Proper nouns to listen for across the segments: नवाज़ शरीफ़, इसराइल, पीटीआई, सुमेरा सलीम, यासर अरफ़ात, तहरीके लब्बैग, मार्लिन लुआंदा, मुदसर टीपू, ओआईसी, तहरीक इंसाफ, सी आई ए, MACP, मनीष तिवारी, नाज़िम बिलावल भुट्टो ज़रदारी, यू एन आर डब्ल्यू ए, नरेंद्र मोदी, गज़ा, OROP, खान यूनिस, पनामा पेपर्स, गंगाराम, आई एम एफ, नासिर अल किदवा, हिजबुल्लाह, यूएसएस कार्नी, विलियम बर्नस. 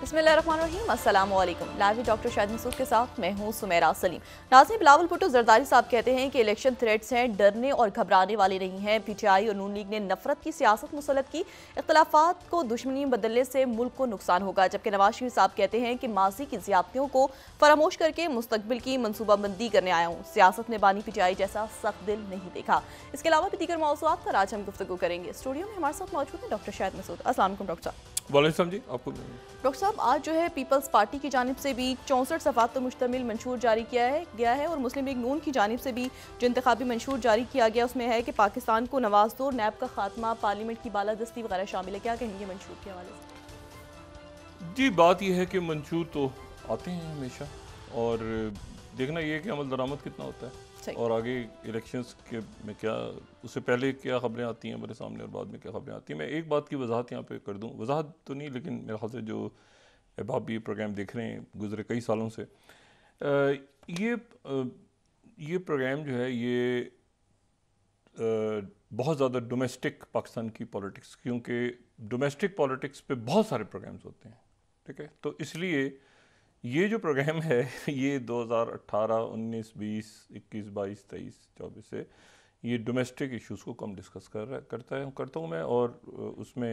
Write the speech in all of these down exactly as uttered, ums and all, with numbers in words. बिस्मिल्लाहिर्रहमानिर्रहीम। अस्सलाम वालेकुम। लाइव डॉक्टर शाहिद मसूद के साथ मैं हूँ सुमेरा सलीम। नाज़िम बिलावल भुट्टो ज़रदारी साहब कहते हैं कि इलेक्शन थ्रेट्स हैं, डरने और घबराने वाले नहीं हैं। पीटीआई और नून लीग ने नफरत की सियासत मुसलत की, इख्तलाफात को दुश्मनी में बदलने से मुल्क को नुकसान होगा। जबकि नवाज़ शरीफ़ साहब कहते हैं कि माजी की ज्यादतियों को फरामोश करके मुस्तकबिल की मनसूबाबंदी करने आया हूँ, सियासत में बानी पीटीआई जैसा सख्त दिल नहीं देखा। इसके अलावा भी दीगर मौज़ूआत पर आज हम गुफ्तगू करेंगे। स्टूडियो में हमारे साथ मौजूद हैं डॉक्टर शाहिद मसूद। अस्सलाम वालेकुम डॉक्टर साहब। वालेकुम जी। आपको डॉक्टर साहब, आज जो है पीपल्स पार्टी की जानिब से भी चौंसठ सफात पर मुश्तमिल मंशूर जारी किया है गया है और मुस्लिम लीग नून की जानिब से भी जो इंतखाबी मंशूर जारी किया गया उसमें है कि पाकिस्तान को नवाज दो, नैब का खात्मा, पार्लियामेंट की बालादस्ती वगैरह शामिल है। क्या कहेंगे मंशूर के हवाले से? जी, बात यह है कि मंशूर तो आते हैं हमेशा और देखना यह कि अमल दरामद कितना होता है और आगे इलेक्शंस के में क्या, उससे पहले क्या खबरें आती हैं मेरे सामने और बाद में क्या खबरें आती हैं। मैं एक बात की वजाहत यहाँ पे कर दूँ, वजाहत तो नहीं लेकिन मेरे ख्याल से जो अहबाब ये प्रोग्राम देख रहे हैं गुजरे कई सालों से, ये ये प्रोग्राम जो है ये बहुत ज़्यादा डोमेस्टिक पाकिस्तान की पॉलिटिक्स, क्योंकि डोमेस्टिक पॉलिटिक्स पे बहुत सारे प्रोग्राम्स होते हैं, ठीक है। तो इसलिए ये जो प्रोग्राम है ये दो हज़ार अठारह, उन्नीस, बीस, इक्कीस, बाईस, तेईस, चौबीस से ये डोमेस्टिक इश्यूज़ को कम डिस्कस कर रहा करता है करता हूँ मैं, और उसमें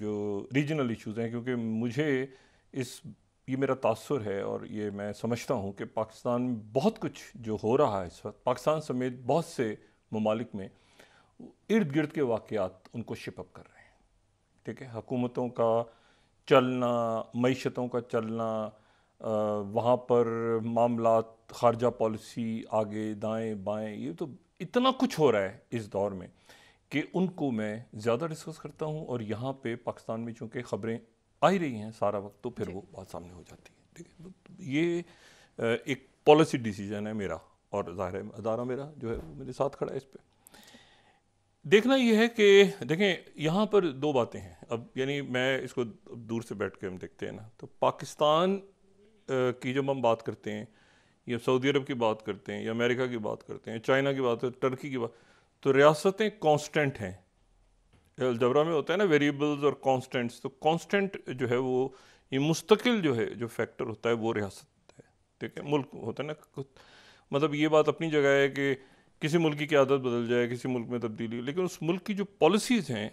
जो रीजनल इश्यूज़ हैं, क्योंकि मुझे इस ये मेरा तासुर है और ये मैं समझता हूँ कि पाकिस्तान में बहुत कुछ जो हो रहा है इस वक्त पाकिस्तान समेत बहुत से ममालिक में इर्द गिर्द के वाक़यात उनको शिप अप कर रहे हैं, ठीक है। हुकूमतों का चलना, मईशतों का चलना, वहाँ पर मामलात, खारजा पॉलिसी, आगे दाएं बाएं, ये तो इतना कुछ हो रहा है इस दौर में कि उनको मैं ज़्यादा डिस्कस करता हूँ। और यहाँ पे पाकिस्तान में चूँकि ख़बरें आ ही रही हैं सारा वक्त, तो फिर वो बात सामने हो जाती है, ठीक है। तो ये एक पॉलिसी डिसीजन है मेरा और ज़ाहिर है अदारा मेरा जो है वो मेरे साथ खड़ा है। इस पर देखना यह है कि देखें यहाँ पर दो बातें हैं। अब यानी मैं इसको दूर से बैठ के हम देखते हैं ना, तो पाकिस्तान की जब हम बात करते हैं या सऊदी अरब की बात करते हैं या अमेरिका की बात करते हैं, चाइना की बात, टर्की की बात, तो रियासतें कांस्टेंट हैं। अलजबरा में होता है ना वेरिएबल्स और कांस्टेंट्स, तो कांस्टेंट जो है वो ये मुस्तकिल जो है जो फैक्टर होता है वो रियासत है, ठीक है। मुल्क होता है ना, मतलब ये बात अपनी जगह है कि किसी मुल्क की आदत बदल जाए, किसी मुल्क में तब्दीली, लेकिन उस मुल्क की जो पॉलिसीज़ हैं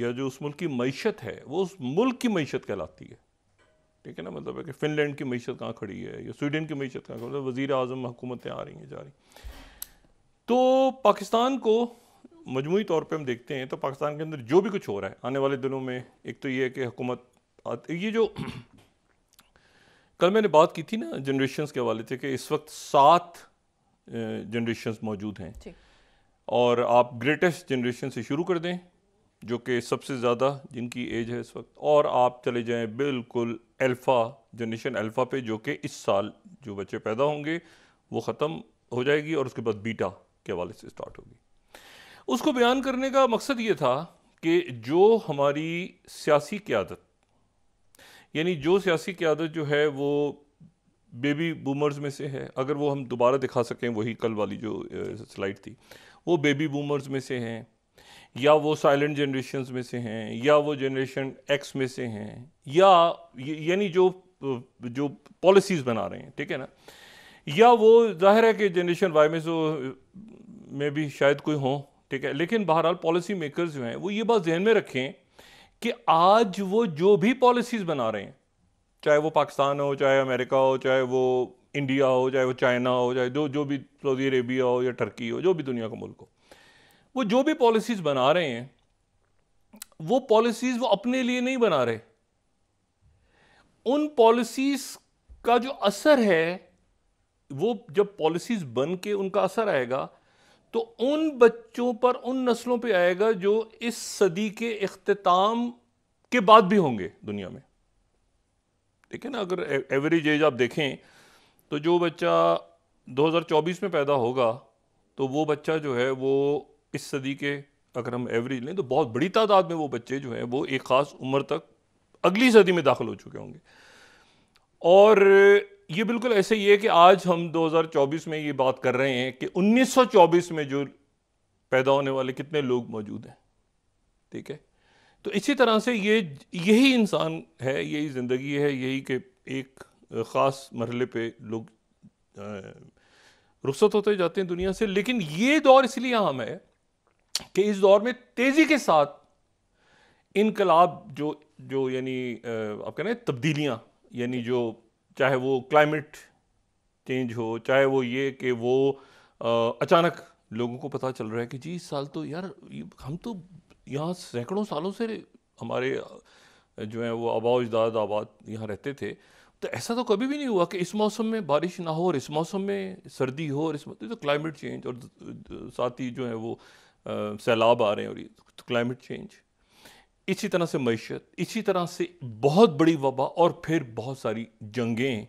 या जो उस मुल्क की मीशत है वो उस मुल्क की मीशत कहलाती है, ठीक है ना। मतलब है कि फिनलैंड की मीशत कहाँ खड़ी है या स्वीडन की मीशत कहाँ खड़ी है, वज़ीर आज़म हुकूमतें आ रही हैं जा रही। तो पाकिस्तान को मजमूई तौर पर हम देखते हैं तो पाकिस्तान के अंदर जो भी कुछ हो रहा है आने वाले दिनों में, एक तो ये है कि हुकूमत, ये जो कल मैंने बात की थी ना जनरेशन्स के हवाले से कि इस वक्त सात जनरेशन्स मौजूद हैं और आप ग्रेटेस्ट जनरेशन से शुरू कर दें जो कि सबसे ज़्यादा जिनकी एज है इस वक्त, और आप चले जाएं बिल्कुल अल्फ़ा जनरेशन अल्फ़ा पे जो कि इस साल जो बच्चे पैदा होंगे वो ख़त्म हो जाएगी और उसके बाद बीटा के हवाले से स्टार्ट होगी। उसको बयान करने का मकसद ये था कि जो हमारी सियासी क़यादत, यानी जो सियासी क़यादत जो है वो बेबी बूमर्स में से है, अगर वो हम दोबारा दिखा सकें वही कल वाली जो स्लाइड थी, वो बेबी बूमर्स में से हैं या वो साइलेंट जनरेशन्स में से हैं या वो जनरेशन एक्स में से हैं, या यानी जो जो पॉलिसीज़ बना रहे हैं, ठीक है ना, या वो जाहिर है कि जनरेशन वाई में से में भी शायद कोई हों, ठीक है। लेकिन बहरहाल पॉलिसी मेकर्स जो हैं वो ये बात जहन में रखें कि आज वो जो भी पॉलिसीज़ बना रहे हैं, चाहे वो पाकिस्तान हो, चाहे अमेरिका हो, चाहे वो इंडिया हो, चाहे वो चाइना हो, चाहे जो जो भी सऊदी अरेबिया हो या टर्की हो, जो भी दुनिया का मुल्क हो, वो जो भी पॉलिसीज़ बना रहे हैं वो पॉलिसीज़ वो अपने लिए नहीं बना रहे। उन पॉलिसीज़ का जो असर है वो जब पॉलिसीज़ बन के उनका असर आएगा तो उन बच्चों पर, उन नस्लों पर आएगा जो इस सदी के इख्तिताम के बाद भी होंगे दुनिया में, ठीक है ना। अगर एवरेज एज आप देखें तो जो बच्चा दो हज़ार चौबीस में पैदा होगा तो वो बच्चा जो है वो इस सदी के, अगर हम एवरेज लें तो बहुत बड़ी तादाद में वो बच्चे जो हैं वो एक ख़ास उम्र तक अगली सदी में दाखिल हो चुके होंगे। और ये बिल्कुल ऐसे ही है कि आज हम दो हज़ार चौबीस में ये बात कर रहे हैं कि उन्नीस सौ चौबीस में जो पैदा होने वाले कितने लोग मौजूद हैं, ठीक है। तो इसी तरह से ये यही इंसान है, यही ज़िंदगी है, यही कि एक ख़ास मरहले पे लोग रुखसत होते जाते हैं दुनिया से। लेकिन ये दौर इसलिए अहम है कि इस दौर में तेज़ी के साथ इनकलाब जो जो यानी आप कह रहे हैं तब्दीलियाँ, यानी जो चाहे वो क्लाइमेट चेंज हो, चाहे वो ये कि वो आ, अचानक लोगों को पता चल रहा है कि जी इस साल तो यार हम तो यहाँ सैकड़ों सालों से हमारे जो है वो आबा अजदाद आबाद यहाँ रहते थे, तो ऐसा तो कभी भी नहीं हुआ कि इस मौसम में बारिश ना हो और इस मौसम में सर्दी हो और इस तो क्लाइमेट चेंज और साथ ही जो है वो सैलाब आ रहे हैं और ये तो क्लाइमेट चेंज, इसी तरह से मईशत, इसी तरह से बहुत बड़ी वबा और फिर बहुत सारी जंगें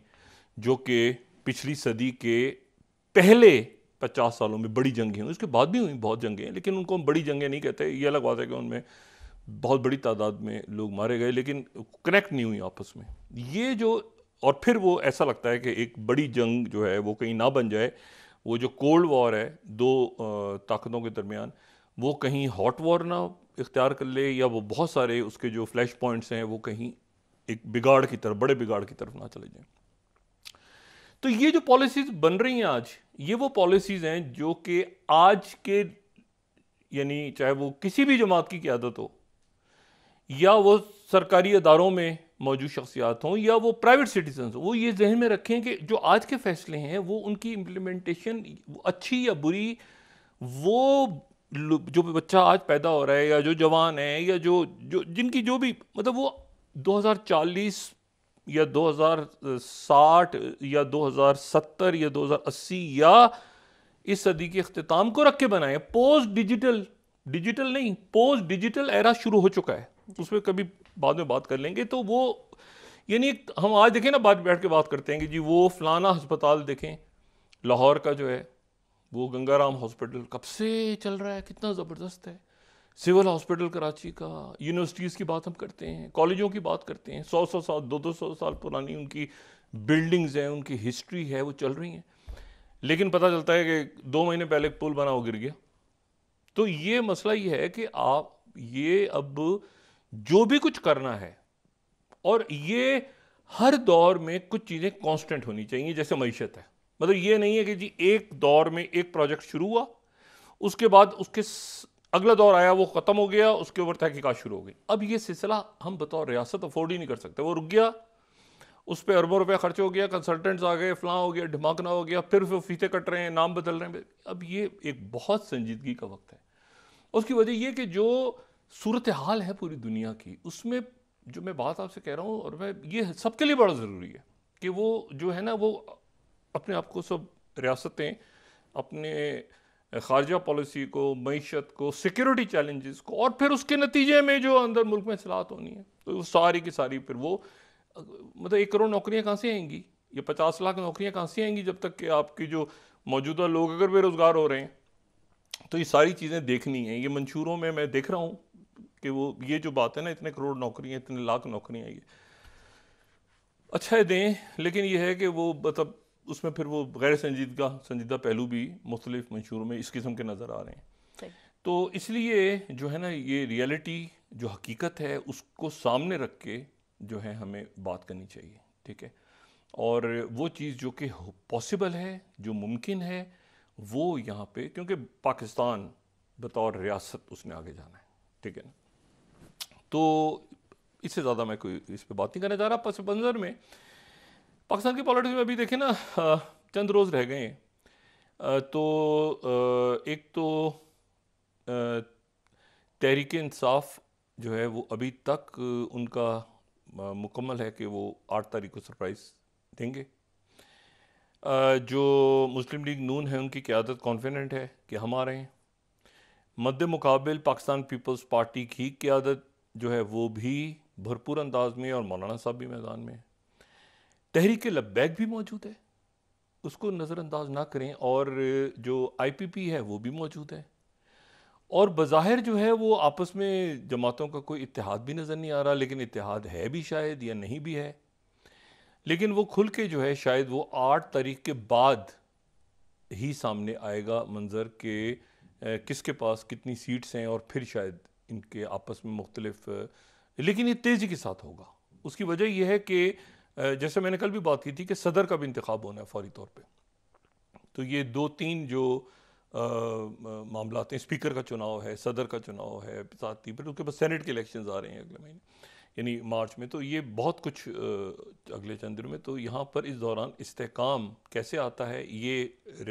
जो कि पिछली सदी के पहले पचास सालों में बड़ी जंगें हुई, उसके बाद भी हुई बहुत जंगें हैं, लेकिन उनको हम बड़ी जंगें नहीं कहते। ये अलग बात है कि उनमें बहुत बड़ी तादाद में लोग मारे गए लेकिन कनेक्ट नहीं हुई आपस में। ये जो और फिर वो ऐसा लगता है कि एक बड़ी जंग जो है वो कहीं ना बन जाए, वो जो कोल्ड वॉर है दो ताकतों के दरमियान, वो कहीं हॉट वॉर ना इख्तियार कर ले या वो बहुत सारे उसके जो फ्लैश पॉइंट्स हैं वो कहीं एक बिगाड़ की तरफ, बड़े बिगाड़ की तरफ ना चले जाएँ। तो ये जो पॉलिसीज़ बन रही हैं आज, ये वो पॉलिसीज़ हैं जो कि आज के यानी चाहे वो किसी भी जमात की क़ियादत हो या वो सरकारी अदारों में मौजूद शख्सियात हों या वो प्राइवेट सिटीजन्स हों, वो ये जहन में रखें कि जो आज के फ़ैसले हैं वो उनकी इम्प्लीमेंटेशन अच्छी या बुरी, वो जो बच्चा आज पैदा हो रहा है या जो जवान है या जो जो जिनकी जो भी मतलब वो दो हज़ार चालीस या दो हज़ार साठ या दो हज़ार सत्तर या दो हज़ार अस्सी या इस सदी के अख्तिताम को रख के बनाए। पोस्ट डिजिटल डिजिटल नहीं पोस्ट डिजिटल एरा शुरू हो चुका है, उसमें कभी बाद में बात कर लेंगे। तो वो यानी हम आज देखें ना, बात बैठ के बात करते हैं कि जी वो फलाना हस्पताल देखें लाहौर का जो है वो गंगाराम हॉस्पिटल कब से चल रहा है, कितना ज़बरदस्त है, सिविल हॉस्पिटल कराची का, यूनिवर्सिटीज़ की बात हम करते हैं, कॉलेजों की बात करते हैं, सौ सौ साल दो दो सौ साल पुरानी उनकी बिल्डिंग्स हैं, उनकी हिस्ट्री है, वो चल रही हैं। लेकिन पता चलता है कि दो महीने पहले एक पुल बना वो गिर गया। तो ये मसला ये है कि आप ये अब जो भी कुछ करना है और ये हर दौर में कुछ चीज़ें कांस्टेंट होनी चाहिए, जैसे मईशत है, मतलब ये नहीं है कि जी एक दौर में एक प्रोजेक्ट शुरू हुआ उसके बाद उसके अगला दौर आया वो ख़त्म हो गया, उसके ऊपर तहकीकात शुरू हो गई। अब ये सिलसिला हम बतौर रियासत अफोर्ड ही नहीं कर सकते, वो रुक गया, उस पर अरबों रुपया खर्च हो गया, कंसल्टेंट्स आ गए, फलां हो गया, ढमाकना हो गया, फिर वो फीते कट रहे हैं, नाम बदल रहे हैं। अब ये एक बहुत संजीदगी का वक्त है। उसकी वजह यह कि जो सूरत हाल है पूरी दुनिया की, उसमें जो मैं बात आपसे कह रहा हूँ और मैं ये सबके लिए बड़ा ज़रूरी है कि वो जो है ना वो अपने आप को सब रियासतें अपने खारजा पॉलिसी को, मईशत को, सिक्योरिटी चैलेंजेस को और फिर उसके नतीजे में जो अंदर मुल्क में असलाहत होनी है, तो वो सारी की सारी फिर वो मतलब एक करोड़ नौकरियाँ कहाँ से आएंगी या पचास लाख नौकरियाँ कहाँ से आएंगी जब तक कि आपकी जो मौजूदा लोग अगर बेरोज़गार हो रहे हैं। तो ये सारी चीज़ें देखनी हैं। ये मंशूरों में मैं देख रहा हूँ कि वो ये जो बात है ना, इतने करोड़ नौकरियाँ, इतने लाख नौकरियाँ, ये अच्छा है दें, लेकिन ये है कि वो मतलब उसमें फिर वो गैर संजीदा संजीदा पहलू भी मुख्तलिफ मंशूरों में इस किस्म के नज़र आ रहे हैं। तो इसलिए जो है ना ये रियलिटी जो हकीकत है उसको सामने रख के जो है हमें बात करनी चाहिए, ठीक है। और वो चीज़ जो कि पॉसिबल है, जो मुमकिन है, वो यहाँ पे क्योंकि पाकिस्तान बतौर रियासत उसने आगे जाना है, ठीक है ना। तो इससे ज़्यादा मैं कोई इस पर बात नहीं करने जा रहा। पस मंज़र में पाकिस्तान की पॉलिटिक्स में अभी देखें ना, चंद रोज़ रह गए हैं, तो एक तो तहरीक इंसाफ जो है वो अभी तक उनका मुकम्मल है कि वो आठ तारीख को सरप्राइज़ देंगे। जो मुस्लिम लीग नून है उनकी क़ियादत कॉन्फिडेंट है कि हम आ रहे हैं। मद्दे मुकाबिल पाकिस्तान पीपल्स पार्टी की क़ियादत जो है वो भी भरपूर अंदाज में और मौलाना साहब भी मैदान में है। तहरीके लब्बैग भी मौजूद है, उसको नज़रअंदाज ना करें, और जो आई पी पी है वो भी मौजूद है। और बज़ाहिर जो है वो आपस में जमातों का कोई इत्तेहाद भी नज़र नहीं आ रहा, लेकिन इत्तेहाद है भी शायद या नहीं भी है, लेकिन वो खुल के जो है शायद वो आठ तारीख के बाद ही सामने आएगा मंज़र के किसके पास कितनी सीट्स हैं और फिर शायद इनके आपस में मुख्तलिफ, लेकिन ये तेज़ी के साथ होगा। उसकी वजह यह है कि जैसे मैंने कल भी बात की थी कि सदर का भी इंतखाब होना है फौरी तौर पे, तो ये दो तीन जो मामला हैं, स्पीकर का चुनाव है, सदर का चुनाव है, साथ ही फिर उसके बाद सेनेट के इलेक्शंस आ रहे हैं अगले महीने यानी मार्च में, तो ये बहुत कुछ अगले चंद दिनों में, तो यहाँ पर इस दौरान इस्तेहकाम कैसे आता है ये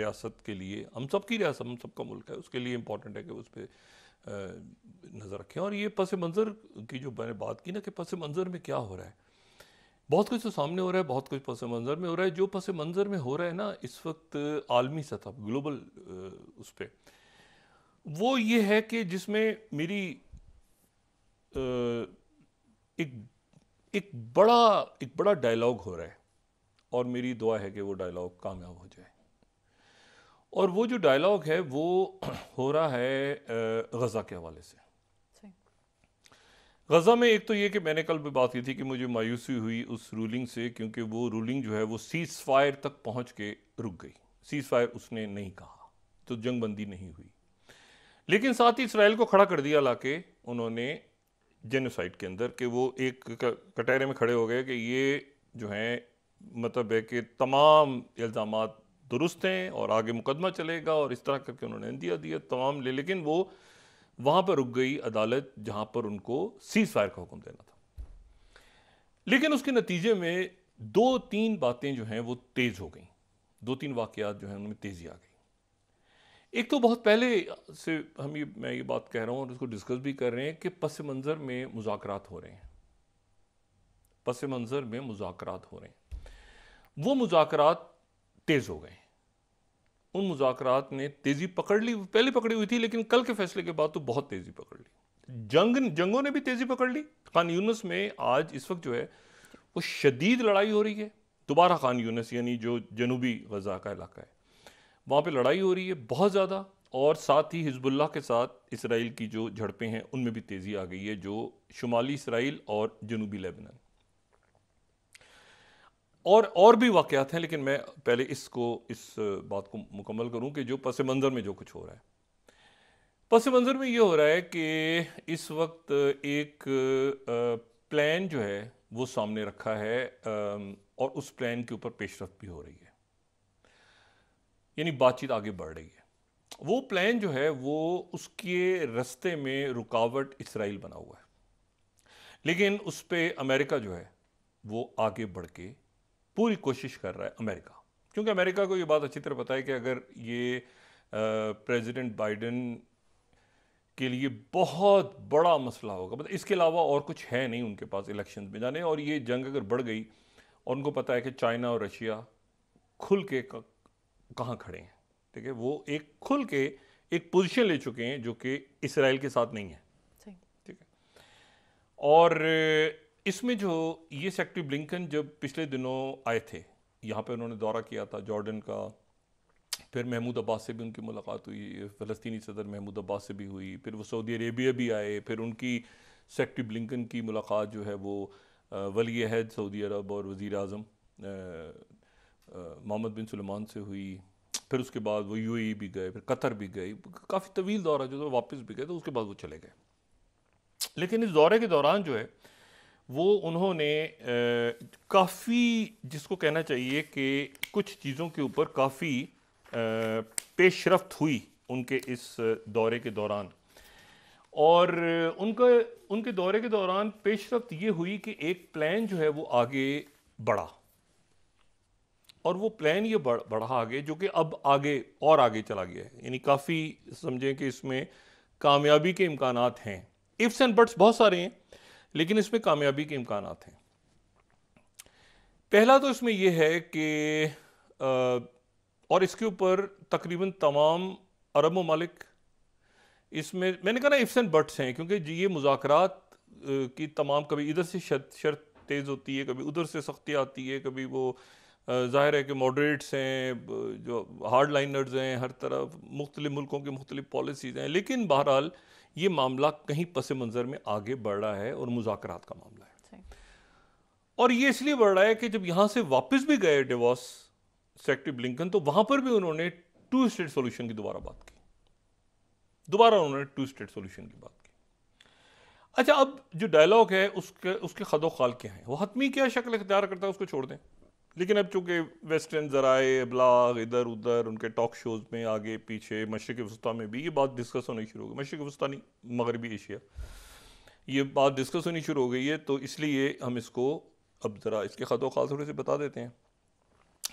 रियासत के लिए, हम सब की रियासत, हम सब का मुल्क है, उसके लिए इम्पोर्टेंट है कि उस पर नज़र रखें। और ये पस मंज़र की जो मैंने बात की ना कि पस मंज़र में क्या हो रहा है, बहुत कुछ तो सामने हो रहा है, बहुत कुछ पस मंज़र में हो रहा है। जो पस मंज़र में हो रहा है ना इस वक्त आलमी सतह ग्लोबल उस पर, वो ये है कि जिसमें मेरी आ, एक एक बड़ा एक बड़ा डायलॉग हो रहा है और मेरी दुआ है कि वो डायलॉग कामयाब हो जाए। और वो जो डायलॉग है वो हो रहा है गज़ा के हवाले से। गज़ा में एक तो ये कि मैंने कल भी बात की थी कि मुझे मायूसी हुई उस रूलिंग से, क्योंकि वो रूलिंग जो है वो सीज़ फायर तक पहुँच के रुक गई। सीज़ फायर उसने नहीं कहा तो जंग बंदी नहीं हुई, लेकिन साथ ही इसराइल को खड़ा कर दिया लाके उन्होंने जेनोसाइड के अंदर, कि वो एक कटहरे में खड़े हो गए कि ये जो हैं मतलब है कि तमाम इल्ज़ामात दुरुस्त हैं और आगे मुकदमा चलेगा और इस तरह करके उन्होंने दिया दिया तमाम ले, लेकिन वो वहाँ पर रुक गई अदालत जहाँ पर उनको सीज़ फायर का हुक्म देना था। लेकिन उसके नतीजे में दो तीन बातें जो हैं वो तेज़ हो गई, दो तीन वाक़यात जो हैं उनमें तेज़ी आ गई। एक तो बहुत पहले से हम ये मैं ये बात कह रहा हूँ और इसको डिस्कस भी कर रहे हैं कि पस मंज़र में मुज़ाकरात हो रहे हैं, पस मंज़र में मुज़ाकरात हो रहे हैं, वो मुज़ाकरात तेज़ हो गए। उन मुज़ाकरात ने तेज़ी पकड़ ली, पहले पकड़ी हुई थी लेकिन कल के फैसले के बाद तो बहुत तेज़ी पकड़ ली। जंग जंगों ने भी तेज़ी पकड़ ली। खान यूनिस में आज इस वक्त जो है वो शदीद लड़ाई हो रही है दोबारा। खान यूनिस यानी जो जनूबी गज़ा का इलाका है वहाँ पे लड़ाई हो रही है बहुत ज़्यादा, और साथ ही हिजबुल्लाह के साथ इसराइल की जो झड़पें हैं उनमें भी तेज़ी आ गई है, जो शुमाली इसराइल और जनूबी लेबनान और और भी वाक़यात हैं। लेकिन मैं पहले इसको इस बात को मुकम्मल करूं कि जो पस मंज़र में जो कुछ हो रहा है, पस मंज़र में ये हो रहा है कि इस वक्त एक प्लान जो है वो सामने रखा है और उस प्लान के ऊपर पेशरफ भी हो रही है, यानी बातचीत आगे बढ़ रही है। वो प्लान जो है वो उसके रास्ते में रुकावट इसराइल बना हुआ है, लेकिन उस पर अमेरिका जो है वो आगे बढ़ के पूरी कोशिश कर रहा है। अमेरिका, क्योंकि अमेरिका को ये बात अच्छी तरह पता है कि अगर ये प्रेजिडेंट बाइडन के लिए बहुत बड़ा मसला होगा, मतलब इसके अलावा और कुछ है नहीं उनके पास इलेक्शन में जाने, और ये जंग अगर बढ़ गई और उनको पता है कि चाइना और रशिया खुल के कहाँ खड़े हैं, ठीक है, वो एक खुल के एक पोजीशन ले चुके हैं जो कि इसराइल के साथ नहीं है, ठीक है। और इसमें जो ये सेक्रेटरी ब्लिंकन जब पिछले दिनों आए थे यहाँ पे, उन्होंने दौरा किया था जॉर्डन का, फिर महमूद अब्बास से भी उनकी मुलाकात हुई, फ़लस्तीनी सदर महमूद अब्बास से भी हुई, फिर वो सऊदी अरेबिया भी आए, फिर उनकी सेक्रेटरी ब्लिंकन की मुलाकात जो है वो वली अहद सऊदी अरब और वज़ीर आज़म मोहम्मद बिन सुलेमान से हुई, फिर उसके बाद वो यूएई भी गए, फिर कतर भी गए, काफ़ी तवील दौरा जो था, वापस भी गए, तो उसके बाद वो चले गए। लेकिन इस दौरे के दौरान जो है वो उन्होंने काफ़ी, जिसको कहना चाहिए कि कुछ चीज़ों के ऊपर काफ़ी पेशरफ्त हुई उनके इस दौरे के दौरान। और उनका उनके दौरे के दौरान पेशरफ्त ये हुई कि एक प्लान जो है वो आगे बढ़ा, और वो प्लान ये बढ़ बढ़ा आगे जो कि अब आगे और आगे चला गया है, यानी काफ़ी समझें कि इसमें कामयाबी के इम्कानात हैं। इफ्स एंड बट्स बहुत सारे हैं, लेकिन इसमें कामयाबी के इम्कानात हैं। पहला तो इसमें यह है कि आ, और इसके ऊपर तकरीबन तमाम अरब ममालिक, इसमें मैंने कहा ना इफ्स एंड बट्स हैं, क्योंकि ये मुज़ाकरात की तमाम, कभी इधर से शर्त शर्त तेज़ होती है, कभी उधर से सख्ती आती है, कभी वो ज़ाहिर है कि मॉडरेट्स हैं, जो हार्ड लाइनर्स हैं, हर तरफ मुख्तलिफ मुल्कों की मुख्तलिफ पॉलिसीज़ हैं, लेकिन बहरहाल ये मामला कहीं पस मंज़र में आगे बढ़ रहा है और मुज़ाकरात का मामला है। और ये इसलिए बढ़ रहा है कि जब यहाँ से वापस भी गए डेवॉस सेक्रेटरी ब्लिंकन, तो वहाँ पर भी उन्होंने टू स्टेट सोल्यूशन की दोबारा बात की, दोबारा उन्होंने टू स्टेट सोल्यूशन की बात की। अच्छा, अब जो डायलॉग है उसके उसके खदो खाल क्या हैं? वो हतमी क्या शक्ल इख्तियार करता है उसको छोड़ दें, लेकिन अब चूँकि वेस्टर्न ज़राए अबलाग इधर उधर उनके टॉक शोज़ में आगे पीछे मशरक़ वस्ती में भी ये बात डिस्कस होनी शुरू हो गई, मशरक़ वस्ती नहीं मगरबी एशिया, ये बात डिस्कस होनी शुरू हो गई है। तो इसलिए हम इसको अब ज़रा इसके खदो खाल थोड़े से बता देते हैं।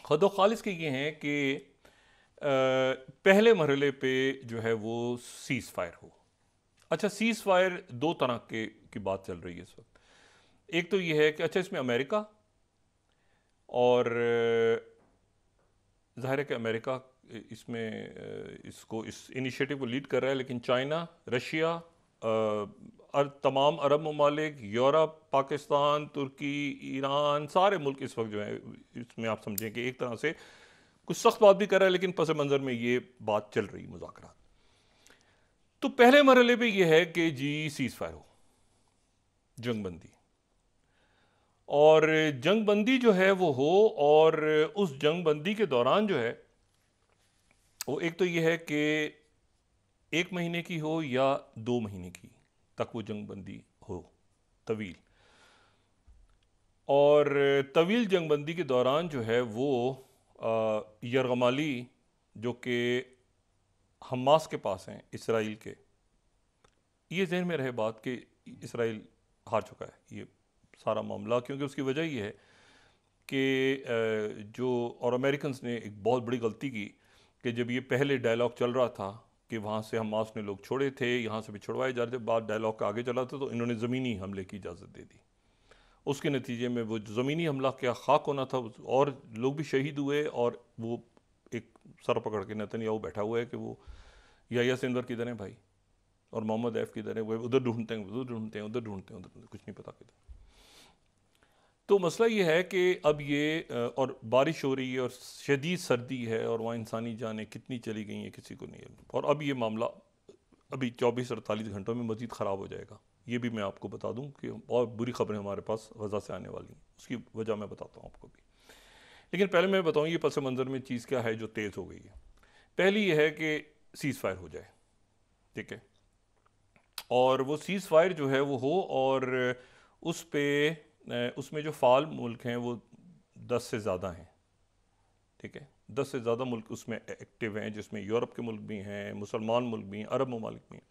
खदो खाल इसके ये हैं कि पहले मरहले पे जो है वो सीज़ फायर हो। अच्छा, सीज़ फायर दो तरह के की बात चल रही है इस वक्त। एक तो ये है कि अच्छा इसमें अमेरिका, और ज़ाहिर है कि अमेरिका इसमें इसको इस इनिशिएटिव को लीड कर रहा है, लेकिन चाइना, रशिया और तमाम अरब ममालिक, यूरोप, पाकिस्तान, तुर्की, ईरान, सारे मुल्क इस वक्त जो है इसमें आप समझें कि एक तरह से कुछ सख्त बात भी कर रहा है, लेकिन पस मंज़र में ये बात चल रही मुज़ाकरात। तो पहले मरहले पे ये है कि जी सीज़ फायर हो, जंग बंदी, और जंग बंदी जो है वो हो, और उस जंग बंदी के दौरान जो है वो एक तो ये है कि एक महीने की हो या दो महीने की तक वो जंग बंदी हो तवील, और तवील जंग बंदी के दौरान जो है वो यरगमाली जो कि हमास के पास हैं इसराइल के, ये जहन में रहे बात कि इसराइल हार चुका है ये सारा मामला, क्योंकि उसकी वजह ये है कि जो और अमेरिकन्स ने एक बहुत बड़ी गलती की कि जब ये पहले डायलॉग चल रहा था कि वहाँ से हमास ने लोग छोड़े थे, यहाँ से भी छोड़वाए जा रहे थे, बाद डायलॉग का आगे चला था तो इन्होंने ज़मीनी हमले की इजाज़त दे दी। उसके नतीजे में वो ज़मीनी हमला क्या खाक होना था और लोग भी शहीद हुए, और वो एक सर पकड़ के नेतन्याहू बैठा हुआ है कि वो या सिंदर किधर हैं भाई, और मोहम्मद ऐफ किधर हैं, वो उधर ढूंढते हैं, उधर ढूंढते हैं, उधर ढूंढते हैं, उधर कुछ नहीं पता किधर। तो मसला ये है कि अब ये और बारिश हो रही है और शदीद सर्दी है और वहाँ इंसानी जानें कितनी चली गई हैं किसी को नहीं है, और अब ये मामला अभी चौबीस अड़तालीस घंटों में मज़ीद ख़राब हो जाएगा। ये भी मैं आपको बता दूं कि और बुरी खबरें हमारे पास गजा से आने वाली हैं, उसकी वजह मैं बताता हूँ आपको भी, लेकिन पहले मैं बताऊँ ये पस मंज़र में चीज़ क्या है जो तेज़ हो गई है। पहली ये है कि सीज़ फायर हो जाए, ठीक है, और वो सीज़ फायर जो है वो हो, और उस पर उसमें जो फ़ाल मुल्क हैं वो दस से ज़्यादा हैं, ठीक है, दस से ज़्यादा मुल्क उसमें एक्टिव हैं, जिसमें यूरोप के मुल्क भी हैं, मुसलमान मुल्क भी हैं, अरब ममालिक भी हैं।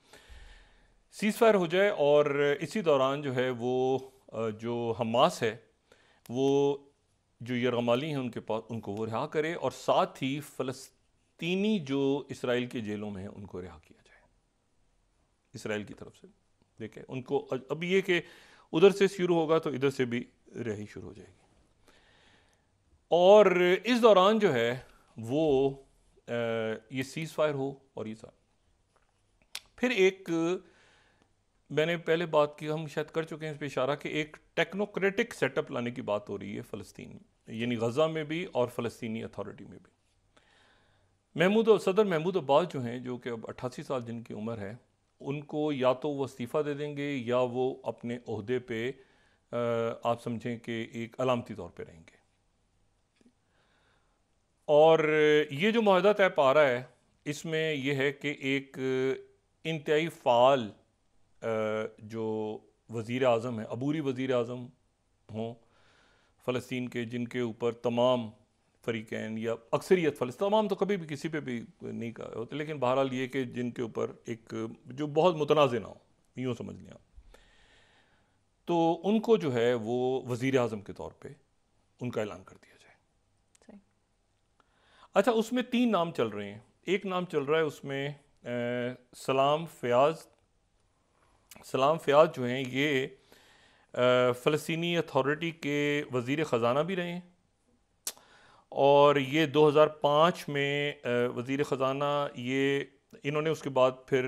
सीज़ फायर हो जाए और इसी दौरान जो है वो जो हमास है वो जो यरगमाली हैं उनके पास उनको वो रिहा करे, और साथ ही फ़लस्तीनी जो इसराइल के जेलों में हैं उनको रिहा किया जाए इसराइल की तरफ से, ठीक है, उनको। अब ये कि उधर से शुरू होगा तो इधर से भी रही शुरू हो जाएगी, और इस दौरान जो है वो ये सीज़ फायर हो। और ये साथ फिर एक मैंने पहले बात की, हम शायद कर चुके हैं इस पर इशारा, कि एक टेक्नोक्रेटिक सेटअप लाने की बात हो रही है फ़लस्तीन में, यानी गज़ा में भी और फ़लस्तीनी अथॉरिटी में भी। महमूद सदर महमूद अब्बास जो हैं, जो कि अब अट्ठासी साल जिनकी उम्र है, उनको या तो वो इस्तीफ़ा दे देंगे या वो अपने ओहदे पे आप समझें कि एक अलामती तौर पे रहेंगे। और ये जो मुआहदा तय पा रहा है इसमें यह है कि एक इंतहाई फ़ाल जो वज़ीर आज़म है, अबूरी वज़ीर आज़म हों फ़लस्तीन के, जिनके ऊपर तमाम फ़रीक़ैन या अक्सरियत फ़लस्तीन, तमाम तो कभी भी किसी पे भी नहीं कहा होता, लेकिन बहरहाल ये कि जिनके ऊपर एक जो बहुत मुतनाज़ ना हो, यूँ समझ लें आप, तो उनको जो है वो वज़ीर आज़म के तौर पे उनका ऐलान कर दिया जाए। अच्छा, उसमें तीन नाम चल रहे हैं। एक नाम चल रहा है उसमें ए, सलाम फयाज़ सलाम फयाज़ जो हैं ये फ़लस्तीनी अथॉरिटी के वज़ीर ख़जाना भी रहे हैं, और ये दो हज़ार पाँच में वज़ीर ख़जाना, ये इन्होंने उसके बाद फिर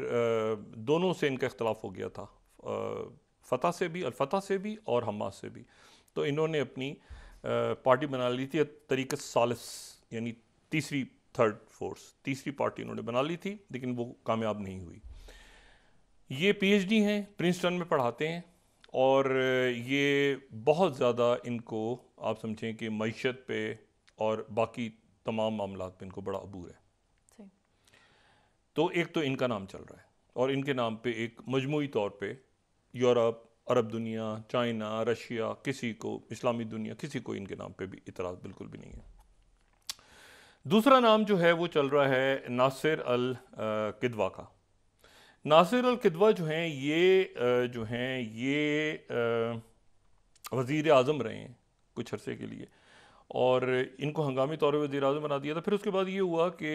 दोनों से इनका इख्तलाफ हो गया था, फ़तह से भी अलफ़तह से भी और हमास से भी, तो इन्होंने अपनी पार्टी बना ली थी तरीक़े सालिस, यानी तीसरी थर्ड फोर्स तीसरी पार्टी इन्होंने बना ली थी, लेकिन वो कामयाब नहीं हुई। ये पीएचडी हैं, प्रिंसटन में पढ़ाते हैं, और ये बहुत ज़्यादा इनको आप समझें कि मईशत पे और बाकी तमाम मामला पे इनको बड़ा अबूर है। तो एक तो इनका नाम चल रहा है, और इनके नाम पे एक मजमूई तौर पे यूरोप, अरब दुनिया, चाइना, रशिया, किसी को, इस्लामी दुनिया, किसी को इनके नाम पे भी इतराज़ बिल्कुल भी नहीं है। दूसरा नाम जो है वो चल रहा है नासिर अल किदवा का। नासिर अल किदवा जो हैं ये जो हैं ये वज़ीर आज़म रहे हैं कुछ अरसे के लिए, और इनको हंगामी तौर पर वज़ीर आज़म बना दिया था। फिर उसके बाद ये हुआ कि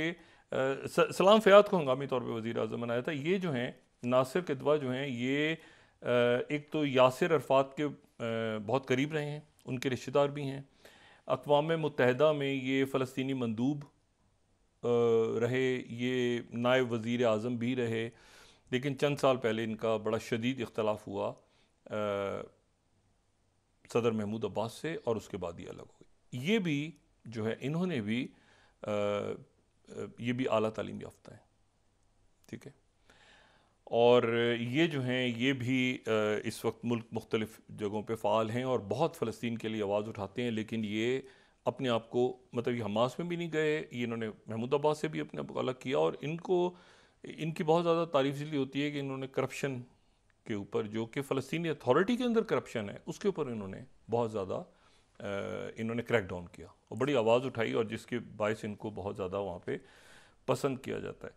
सलाम फयाज़ को हंगामी तौर पर वज़ीर आज़म बनाया था। ये जो हैं नासिर किदवा जो हैं ये एक तो यासर अरफ़ात के बहुत करीब रहे हैं, उनके रिश्तेदार भी हैं। अक़वाम मुत्तहदा में ये फ़लस्तीनी मंदूब रहे, ये नायब वज़ीर आज़म भी रहे, लेकिन चंद साल पहले इनका बड़ा शदीद इख्तलाफ हुआ सदर महमूद अब्बास से और उसके बाद ये अलग हो गए। ये भी जो है इन्होंने भी आ, ये भी आला तालीम याफ्ता है, ठीक है, और ये जो हैं ये भी इस वक्त मुल्क मुख्तलिफ़ जगहों पे फ़ाल हैं और बहुत फ़लस्तीन के लिए आवाज़ उठाते हैं। लेकिन ये अपने आप को, मतलब ये हमास में भी नहीं गए, ये इन्होंने महमूद अब्बास से भी अपने आप को अलग किया। और इनको इनकी बहुत ज़्यादा तारीफ़ इसलिए होती है कि इन्होंने करप्शन के ऊपर, जो कि फ़लस्तीनी अथॉरिटी के अंदर करप्शन है, उसके ऊपर इन्होंने बहुत ज़्यादा इन्होंने क्रैक डाउन किया और बड़ी आवाज़ उठाई, और जिसके बायस इनको बहुत ज़्यादा वहाँ पे पसंद किया जाता है।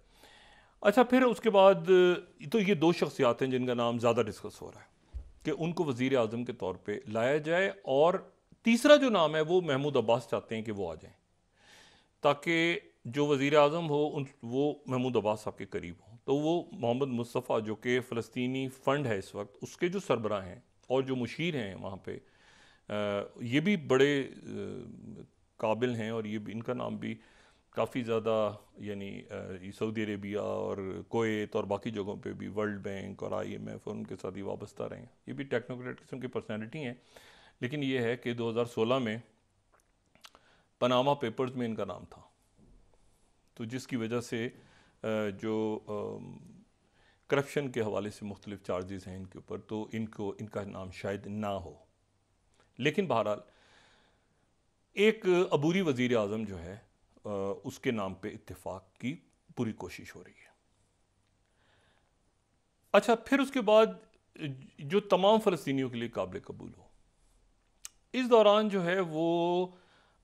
अच्छा, फिर उसके बाद तो ये दो शख्सियात हैं जिनका नाम ज़्यादा डिस्कस हो रहा है कि उनको वज़ीर आज़म के तौर पे लाया जाए, और तीसरा जो नाम है वो महमूद अब्बास चाहते हैं कि वो आ जाएँ ताकि जो वज़ीर आज़म हो उन वो महमूद अब्बास साहब के करीब हों। तो वो मोहम्मद मुस्तफ़ा जो कि फ़लस्तीनी फ़ंड है इस वक्त, उसके जो सरबराह हैं और जो मुशीर हैं वहाँ पे, ये भी बड़े काबिल हैं, और ये भी, इनका नाम भी काफ़ी ज़्यादा यानी सऊदी अरेबिया और कुवैत और बाकी जगहों पे भी वर्ल्ड बैंक और आई एम एफ और उनके साथ ही वाबस्ता रहे हैं। ये भी टेक्नोक्रेट किस्म की पर्सनैलिटी हैं, लेकिन ये है कि दो हज़ार सोलह में पनामा पेपर्स में इनका नाम था, तो जिसकी वजह से जो करप्शन के हवाले से मुख्तलिफ चार्जेस हैं इनके ऊपर, तो इनको इनका नाम शायद ना हो। लेकिन बहरहाल एक अबूरी वज़ीर आज़म जो है उसके नाम पे इत्तेफाक की पूरी कोशिश हो रही है। अच्छा, फिर उसके बाद जो तमाम फ़लस्तीनियों के लिए काबिल कबूल हो, इस दौरान जो है वो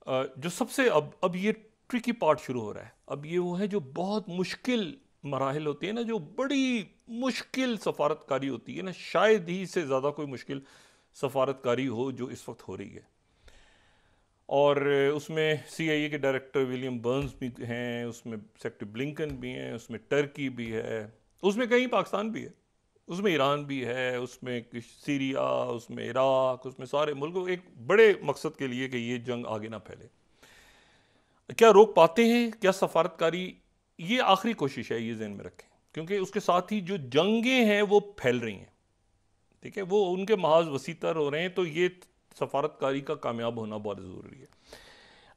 जो सबसे अब अब ये ट्रिकी पार्ट शुरू हो रहा है। अब ये वो है जो बहुत मुश्किल मराहल होते हैं ना, जो बड़ी मुश्किल सफारतकारी होती है ना, शायद ही इससे ज़्यादा कोई मुश्किल सफारतकारी हो जो इस वक्त हो रही है। और उसमें सी आई ए के डायरेक्टर विलियम बर्नस भी हैं, उसमें सेक्रेटरी ब्लिंकन भी हैं, उसमें टर्की भी है, उसमें कहीं पाकिस्तान भी है, उसमें ईरान भी है, उसमें सीरिया, उसमें इराक़, उसमें सारे मुल्क, एक बड़े मकसद के लिए कि ये जंग आगे ना फैले। क्या रोक पाते हैं क्या सफारतकारी? ये आखिरी कोशिश है, ये जहन में रखें, क्योंकि उसके साथ ही जो जंगें हैं वो फैल रही हैं, ठीक है, वो उनके महाज वसीतर हो रहे हैं, तो ये सफारतकारी का कामयाब होना बहुत ज़रूरी है।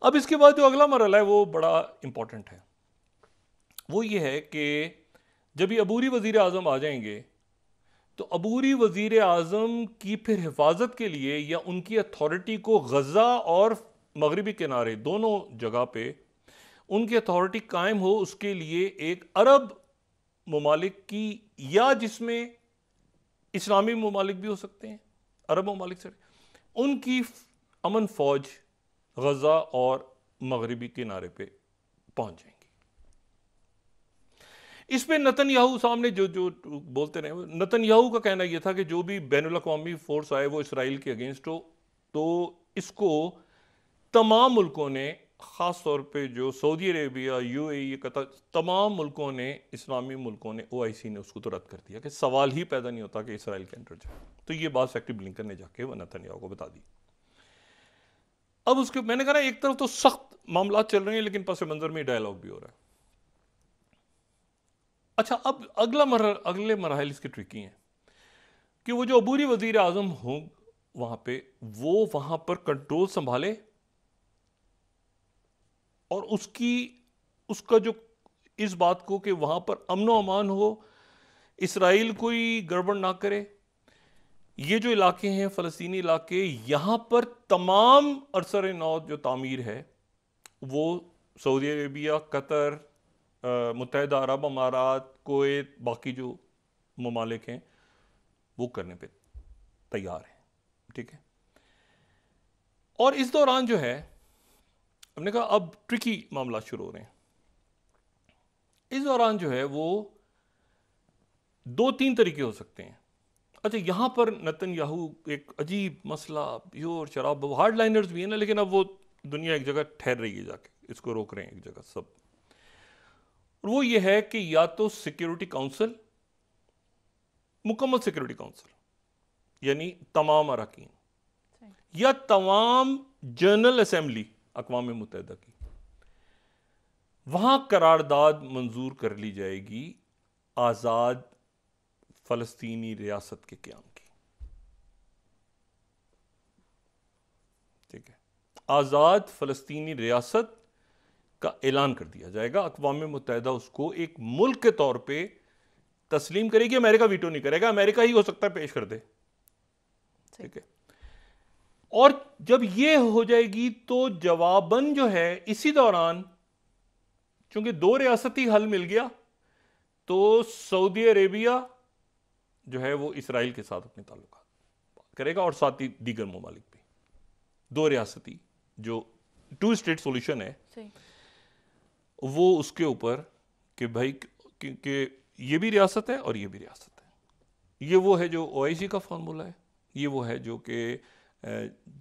अब इसके बाद जो अगला मरहला है वो बड़ा इम्पॉर्टेंट है, वो ये है कि जब ये अबूरी वज़ीर आज़म आ जाएंगे तो अबूरी वज़ीर आज़म की फिर हिफाजत के लिए या उनकी अथॉरिटी को गज़ा और मगरबी किनारे दोनों जगह पे उनकी अथॉरिटी कायम हो, उसके लिए एक अरब ममालिक की, या जिसमें इस्लामी ममालिक भी हो सकते हैं, अरब ममालिक से उनकी अमन फ़ौज गज़ा और मगरबी किनारे पे पहुंच जाएंगी। इस पर नेतन्याहू सामने जो जो बोलते रहे, नेतन्याहू का कहना यह था कि जो भी बैनुल अक़वामी फ़ोर्स आए वो इसराइल के अगेंस्ट हो, तो इसको तमाम मुल्कों ने, ख़ास तौर पे जो Saudi Arabia, U A E, Qatar, तमाम मुल्कों ने, इस्लामी मुल्कों ने, ओ आई सी ने उसको तो रद्द कर दिया कि सवाल ही पैदा नहीं होता कि इसराइल के अंडर जाए। तो ये बात सेक्रेटरी ब्लिंकन ने जाके वह नेतन्याहू को बता दी। अब उसके मैंने कहा एक तरफ तो सख्त मामला चल रहे हैं, लेकिन पस मंज़र में डायलॉग भी हो रहा है। अच्छा, अब अगला मरहल, अगले मरहल इसके ट्रिकी हैं कि वो जो अबूरी वज़ीर आज़म हों वहाँ पर, वो वहाँ पर कंट्रोल संभाले और उसकी उसका जो इस बात को कि वहाँ पर अमनो अमान हो, इसराइल कोई गड़बड़ ना करे, ये जो इलाके हैं फ़लस्तीनी इलाके, यहाँ पर तमाम अरसर नौ जो तामीर है वो सऊदी अरेबिया, कतर, मुत्तहदा अरब अमारात, कुवैत, बाकी जो ममालिक हैं वो करने पे तैयार हैं, ठीक है। और इस दौरान जो है हमने कहा अब ट्रिकी मामला शुरू हो रहे हैं। इस दौरान जो है वो दो तीन तरीके हो सकते हैं। अच्छा, यहाँ पर नेतन्याहू एक अजीब मसला, योर शराब, हार्ड लाइनर्स भी है ना, लेकिन अब वो दुनिया एक जगह ठहर रही है जाके, इसको रोक रहे हैं एक जगह सब। और वो ये है कि या तो सिक्योरिटी काउंसिल, मुकम्मल सिक्योरिटी काउंसिल यानी तमाम अरकान, या तमाम जनरल असम्बली अक़वाम मुत्तहिदा की, वहाँ करारदाद मंजूर कर ली जाएगी आज़ाद फ़लस्तीनी रियासत के क़याम की, ठीक है। आज़ाद फ़लस्तीनी रियासत का ऐलान कर दिया जाएगा, अक़वाम मुत्तहिदा उसको एक मुल्क के तौर पे तस्लीम करेगी, अमेरिका वीटो नहीं करेगा, अमेरिका ही हो सकता है पेश कर दे, ठीक है। और जब ये हो जाएगी तो जवाबन जो है इसी दौरान, चूंकि दो रियासती हल मिल गया, तो सऊदी अरेबिया जो है वो इसराइल के साथ अपने ताल्लुकात करेगा और साथ ही दीगर ममालिक भी। दो रियासती जो टू स्टेट सॉल्यूशन है वो उसके ऊपर कि भाई कि ये भी रियासत है और ये भी रियासत है। ये वो है जो ओआईसी का फार्मूला है, ये वो है जो कि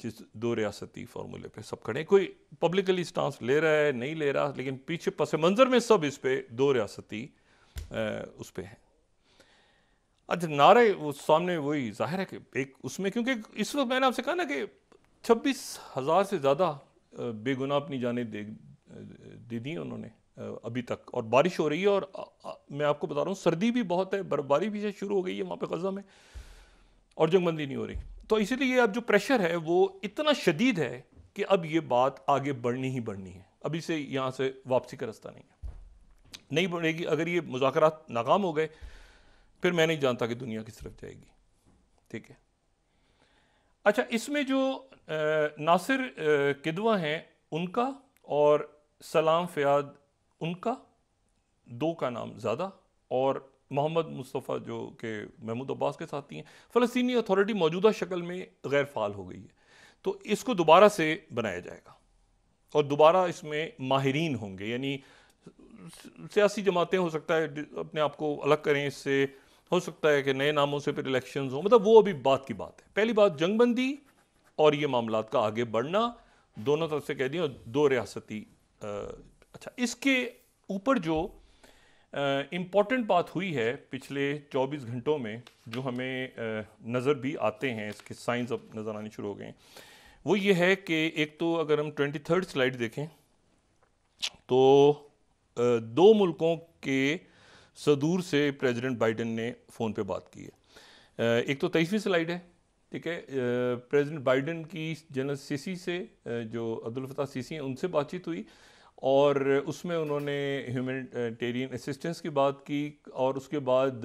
जिस दो रियासती फार्मूले पे सब खड़े। कोई पब्लिकली स्टांस ले रहा है, नहीं ले रहा, लेकिन पीछे पस मंज़र में सब इस पे दो रियासती उस पे हैं। अच्छा, नारे वो सामने वही जाहिर है कि एक उसमें, क्योंकि इस वक्त मैंने आपसे कहा ना कि छब्बीस हज़ार से ज़्यादा बेगुनाह अपनी जाने दे दी दी उन्होंने अभी तक, और बारिश हो रही है, और आ, आ, मैं आपको बता रहा हूँ सर्दी भी बहुत है, बर्फबारी भी शुरू हो गई है वहाँ पर गज़ा में, और जंगबंदी नहीं हो रही। तो इसीलिए अब जो प्रेशर है वो इतना शदीद है कि अब ये बात आगे बढ़नी ही बढ़नी है, अभी से यहाँ से वापसी का रास्ता नहीं है, नहीं बढ़ेगी। अगर ये मुज़ाकरात नाकाम हो गए फिर मैं नहीं जानता कि दुनिया किस तरफ जाएगी, ठीक है। अच्छा, इसमें जो नासिर किदवा हैं उनका और सलाम फयाज़ उनका, दो का नाम ज़्यादा, और मोहम्मद मुस्तफ़ा जो के महमूद अब्बास के साथी हैं। फ़लस्तीनी अथॉरिटी मौजूदा शक्ल में गैर फ़ाल हो गई है, तो इसको दोबारा से बनाया जाएगा और दोबारा इसमें माहिरीन होंगे, यानी सियासी जमातें, हो सकता है अपने आप को अलग करें इससे, हो सकता है कि नए नामों से फिर इलेक्शन हों, मतलब वो अभी बात की बात है। पहली बात जंगबंदी और ये मामलात का आगे बढ़ना, दोनों तरफ से कह दिया दो रियासती। अच्छा, इसके ऊपर जो इम्पॉर्टेंट uh, बात हुई है पिछले चौबीस घंटों में, जो हमें uh, नज़र भी आते हैं, इसके साइंस अब नज़र आने शुरू हो गए हैं, वो ये है कि एक तो अगर हम ट्वेंटी थर्ड स्लाइड देखें तो uh, दो मुल्कों के सदूर से प्रेजिडेंट बाइडन ने फ़ोन पे बात की है। uh, एक तो तेईसवीं स्लाइड है, ठीक है, uh, प्रेजिडेंट बाइडन की जनरल सीसी से uh, जो अब्दुल फताह सीसी हैं उनसे बातचीत हुई, और उसमें उन्होंने ह्यूमैनिटेरियन असिस्टेंस की बात की, और उसके बाद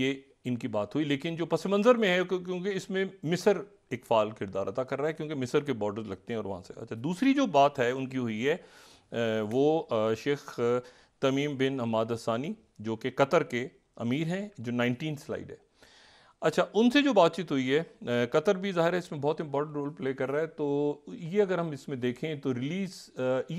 ये इनकी बात हुई। लेकिन जो पस मंज़र में है, क्योंकि इसमें मिस्र एक फ़ाल किरदार अदा कर रहा है, क्योंकि मिस्र के बॉर्डर लगते हैं और वहाँ से। अच्छा, दूसरी जो बात है उनकी हुई है वो शेख तमीम बिन अहमद जो कि कतर के अमीर हैं, जो नाइनटीन स्लाइड है। अच्छा, उनसे जो बातचीत हुई है, कतर भी ज़ाहिर है इसमें बहुत इंपॉर्टेंट रोल प्ले कर रहा है, तो ये अगर हम इसमें देखें तो रिलीज़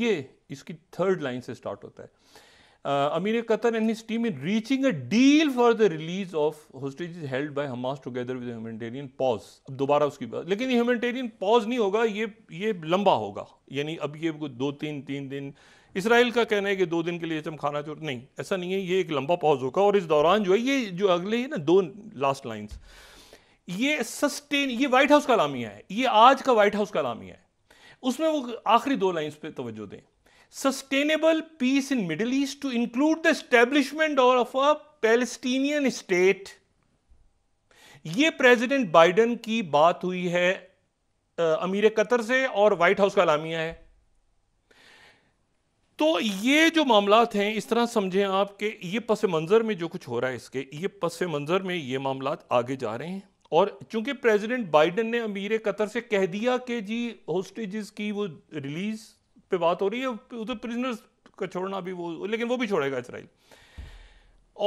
ये इसकी थर्ड लाइन से स्टार्ट होता है। अमीर Qatar and his team in reaching a deal for the release of hostages held by Hamas together with humanitarian pause. अब दोबारा उसकी बात, लेकिन ये ह्यूमैनिटेरियन पॉज नहीं होगा, ये ये लंबा होगा, यानी अब ये दो तीन तीन दिन, इसराइल का कहना है कि दो दिन के लिए हम खाना चोर, नहीं ऐसा नहीं है, ये एक लंबा पॉज होगा। और इस दौरान जो है ये जो अगले है ना दो लास्ट लाइंस, ये सस्टेन, ये वाइट हाउस का लामिया है, ये आज का वाइट हाउस का लामिया है। उसमें वो आखिरी दो लाइंस पे तवज्जो दें, sustainable peace in middle east to include the establishment of a Palestinian state. ये प्रेजिडेंट बाइडन की बात हुई है अमीर कतर से, और वाइट हाउस का लामिया है। तो ये जो मामलात हैं, इस तरह समझें आप कि ये पस मंज़र में जो कुछ हो रहा है, इसके ये पस मंज़र में ये मामलात आगे जा रहे हैं। और चूंकि प्रेसिडेंट बाइडन ने अमीर कतर से कह दिया कि जी होस्टेजेस की वो रिलीज़ पे बात हो रही है, उधर प्रिजनर्स का छोड़ना भी वो, लेकिन वो भी छोड़ेगा इसराइल।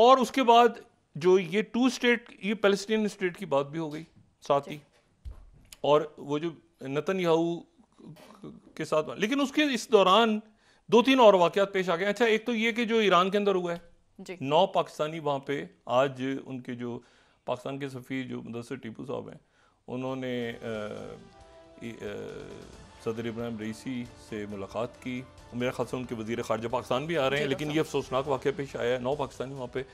और उसके बाद जो ये टू स्टेट, ये पैलेस्टीन स्टेट की बात भी हो गई साथ ही, और वो जो नेतन्याहू के साथ, लेकिन उसके इस दौरान दो तीन और वाक़यात पेश आ गए। अच्छा, एक तो ये कि जो ईरान के अंदर हुआ है, नौ पाकिस्तानी वहाँ पे, आज उनके जो पाकिस्तान के सफ़ीर जो मुदसर टीपू साहब हैं, उन्होंने सदर इब्राहिम रईसी से मुलाकात की, मेरा ख्याल से उनके वज़ीर ख़ारजा पाकिस्तान भी आ रहे हैं, लेकिन ये अफसोसनाक वाक़या पेश आया है, नौ पाकिस्तानी वहाँ पे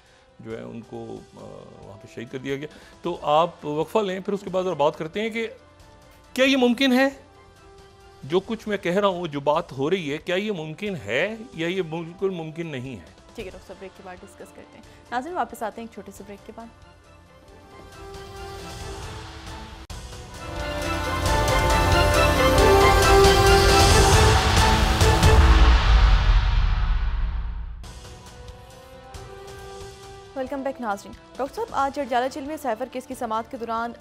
जो है उनको वहाँ पे शहीद कर दिया गया। तो आप वक्फा लें, फिर उसके बाद और बात करते हैं कि क्या ये मुमकिन है जो कुछ मैं कह रहा हूँ, जो बात हो रही है, क्या ये मुमकिन है या ये बिल्कुल मुमकिन नहीं है। ठीक है, डॉक्टर, ब्रेक के बाद डिस्कस करते हैं। नाज़िर, वापस आते हैं एक छोटे से ब्रेक के बाद। वेलकम बैक नाज़रीन। डॉक्टर साहब, आज जटियाला जेल में साइफर केस की समाअत के दौरान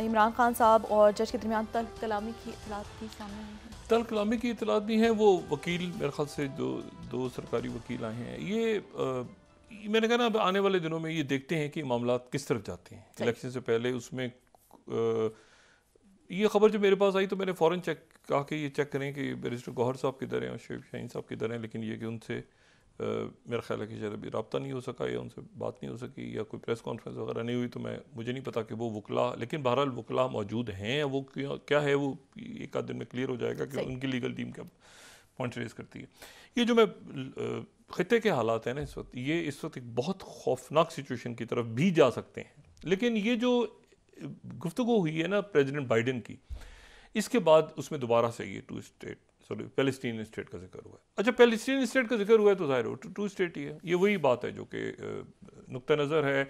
इमरान खान साहब और जज के दरमियान तल्ख कलामी की इतलात भी सामने आई है। तल्ख कलामी की इतलात भी हैं, वो वकील मेरे ख्याल से दो दो सरकारी वकील आए हैं। ये आ, मैंने कहा ना, अब आने वाले दिनों में ये देखते हैं कि मामला किस तरफ जाते हैं। इलेक्शन से पहले उसमें आ, ये खबर जब मेरे पास आई तो मैंने फ़ौरन चेक कहा कि ये चेक करें कि बृजट गौहर साहब किधर हैं और शेख शाहिन साहब किधर हैं, लेकिन ये कि उनसे Uh, मेरा ख्याल है कि शायद अभी रब्ता नहीं हो सका या उनसे बात नहीं हो सकी या कोई प्रेस कॉन्फ्रेंस वगैरह नहीं हुई, तो मैं मुझे नहीं पता कि वो वकला, लेकिन बहरहाल वकला मौजूद हैं, वो क्या, क्या है वो एक आध दिन में क्लियर हो जाएगा कि उनकी लीगल टीम क्या पॉइंट रेज करती है। ये जो मैं ख़िते के हालात हैं ना इस वक्त, ये इस वक्त एक बहुत खौफनाक सिचुएशन की तरफ भी जा सकते हैं। लेकिन ये जो गुफ्तगू हुई है ना प्रेजिडेंट बाइडन की, इसके बाद उसमें दोबारा से ये two state sorry Palestine state का जिक्र हुआ है। अच्छा, पैलेस्टीन स्टेट का जिक्र हुआ है तो जाहिर हो टू, टू स्टेट ही है। ये वही बात है जो कि नुक्ता नज़र है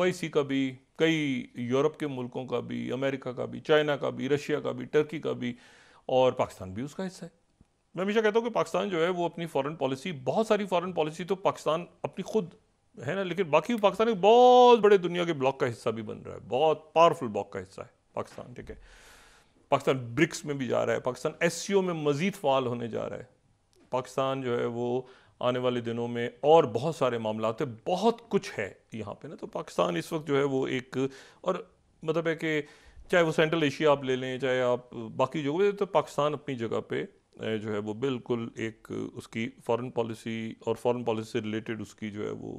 ओआईसी का भी, कई यूरोप के मुल्कों का भी, अमेरिका का भी, चाइना का भी, रशिया का भी, टर्की का भी, और पाकिस्तान भी उसका हिस्सा है। मैं हमेशा कहता हूँ कि पाकिस्तान जो है वो अपनी फॉरेन पॉलिसी, बहुत सारी फॉरेन पॉलिसी तो पाकिस्तान अपनी खुद है ना, लेकिन बाकी पाकिस्तान एक बहुत बड़े दुनिया के ब्लॉक का हिस्सा भी बन रहा है, बहुत पावरफुल ब्लॉक का हिस्सा है पाकिस्तान। ठीक है, पाकिस्तान ब्रिक्स में भी जा रहा है, पाकिस्तान एससीओ में मज़ीद फ़ाल होने जा रहा है, पाकिस्तान जो है वो आने वाले दिनों में और बहुत सारे मामला है, बहुत कुछ है यहाँ पे ना। तो पाकिस्तान इस वक्त जो है वो एक, और मतलब है कि चाहे वो सेंट्रल एशिया आप ले लें, चाहे आप बाकी जगह, तो पाकिस्तान अपनी जगह पे जो है वो बिल्कुल एक उसकी फॉरेन पॉलिसी और फॉरेन पॉलिसी से रिलेटेड उसकी जो है वो